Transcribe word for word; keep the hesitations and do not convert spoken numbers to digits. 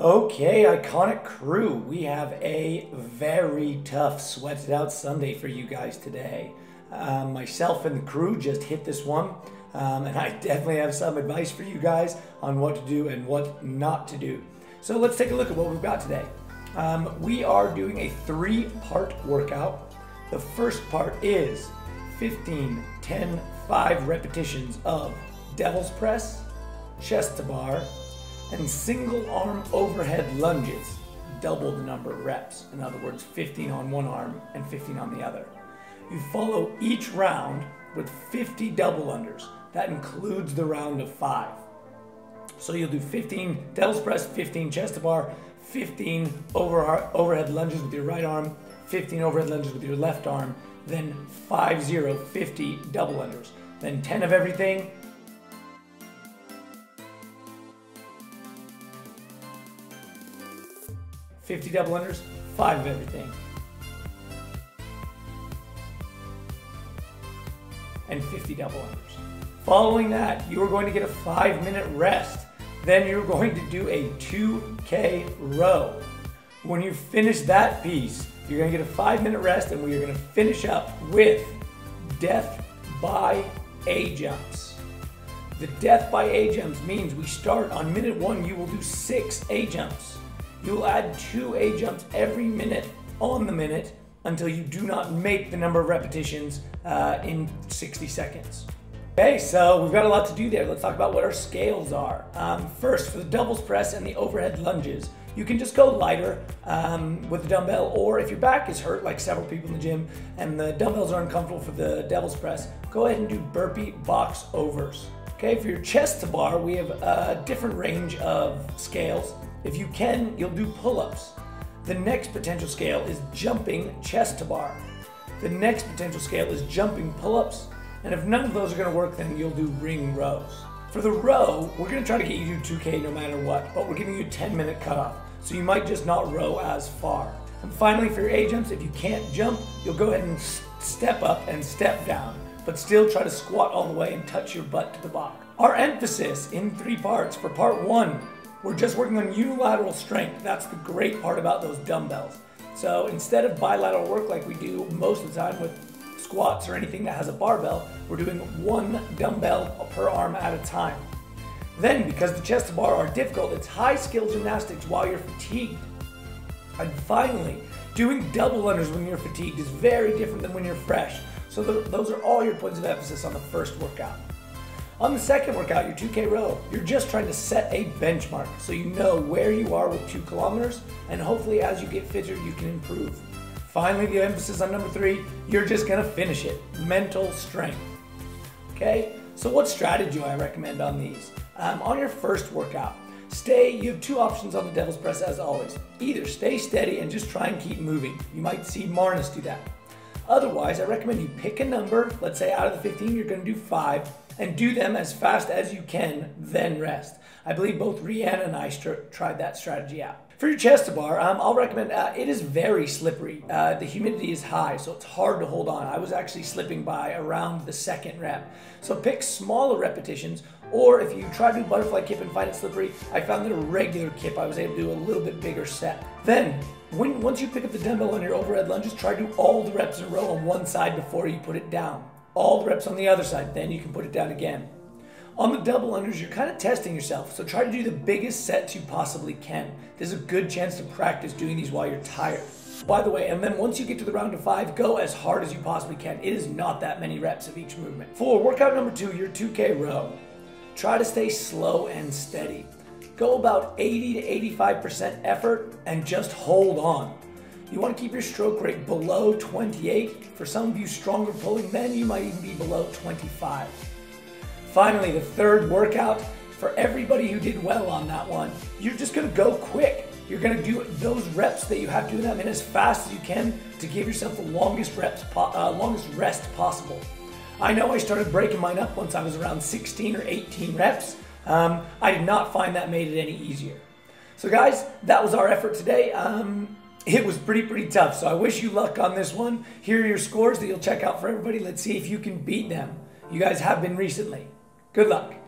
Okay, Iconic Crew, we have a very tough sweated out Sunday for you guys today. Um, myself and the crew just hit this one, um, and I definitely have some advice for you guys on what to do and what not to do. So let's take a look at what we've got today. Um, we are doing a three-part workout. The first part is fifteen, ten, five repetitions of Devil's Press, Chest-to-Bar, and single arm overhead lunges, double the number of reps. In other words, fifteen on one arm and fifteen on the other. You follow each round with fifty double unders. That includes the round of five. So you'll do fifteen Devil's Press, fifteen Chest-to-Bar, fifteen over overhead lunges with your right arm, fifteen overhead lunges with your left arm, then five, zero, fifty double unders, then ten of everything, fifty double unders, five of everything, and fifty double unders. Following that, you are going to get a five minute rest. Then you're going to do a two K row. When you finish that piece, you're gonna get a five minute rest, and we are gonna finish up with Death by A-Jumps. The Death by A-Jumps means we start on minute one, you will do six A-Jumps. You will add two A-jumps every minute on the minute until you do not make the number of repetitions uh, in sixty seconds. Okay, so we've got a lot to do there. Let's talk about what our scales are. Um, first, for the Devil's Press and the overhead lunges, you can just go lighter um, with the dumbbell, or if your back is hurt, like several people in the gym, and the dumbbells are uncomfortable for the Devil's Press, go ahead and do burpee box overs. Okay, for your Chest-to-Bar, we have a different range of scales. If you can, you'll do pull-ups. The next potential scale is jumping Chest-to-Bar. The next potential scale is jumping pull-ups. And if none of those are gonna work, then you'll do ring rows. For the row, we're gonna try to get you to two K no matter what, but we're giving you a ten minute cutoff. So you might just not row as far. And finally, for your A-jumps, if you can't jump, you'll go ahead and step up and step down, but still try to squat all the way and touch your butt to the box. Our emphasis in three parts. For part one, we're just working on unilateral strength. That's the great part about those dumbbells. So instead of bilateral work like we do most of the time with squats or anything that has a barbell, we're doing one dumbbell per arm at a time. Then, because the Chest-to-Bar are difficult, it's high skill gymnastics while you're fatigued. And finally, doing double unders when you're fatigued is very different than when you're fresh. So th those are all your points of emphasis on the first workout. On the second workout, your two K row, you're just trying to set a benchmark so you know where you are with two kilometers, and hopefully as you get fitter, you can improve. Finally, the emphasis on number three, you're just gonna finish it, mental strength. Okay, so what strategy do I recommend on these? Um, on your first workout, stay, you have two options on the Devil's Press as always. Either stay steady and just try and keep moving. You might see Marnus do that. Otherwise, I recommend you pick a number, let's say out of the fifteen, you're gonna do five, and do them as fast as you can, then rest. I believe both Rihanna and I tried that strategy out. For your Chest-to-Bar, um, I'll recommend, uh, it is very slippery. Uh, the humidity is high, so it's hard to hold on. I was actually slipping by around the second rep. So pick smaller repetitions, or if you try to do butterfly kip and find it slippery, I found that a regular kip, I was able to do a little bit bigger set. Then, when, once you pick up the dumbbell on your overhead lunges, try to do all the reps in a row on one side before you put it down. All the reps on the other side, then you can put it down again. On the double unders, you're kind of testing yourself, so try to do the biggest sets you possibly can. There's a good chance to practice doing these while you're tired. By the way, and then once you get to the round of five, go as hard as you possibly can. It is not that many reps of each movement. For workout number two, your two K row, try to stay slow and steady. Go about eighty to eighty-five percent effort and just hold on. You want to keep your stroke rate below twenty-eight. For some of you stronger pulling men, you might even be below twenty-five. Finally, the third workout, for everybody who did well on that one, you're just going to go quick. You're going to do those reps that you have to do them in as fast as you can to give yourself the longest reps, uh, longest rest possible. I know I started breaking mine up once I was around sixteen or eighteen reps. Um, I did not find that made it any easier. So guys, that was our effort today. Um, It was pretty, pretty tough, so I wish you luck on this one. Here are your scores that you'll check out for everybody. Let's see if you can beat them. You guys have been recently. Good luck.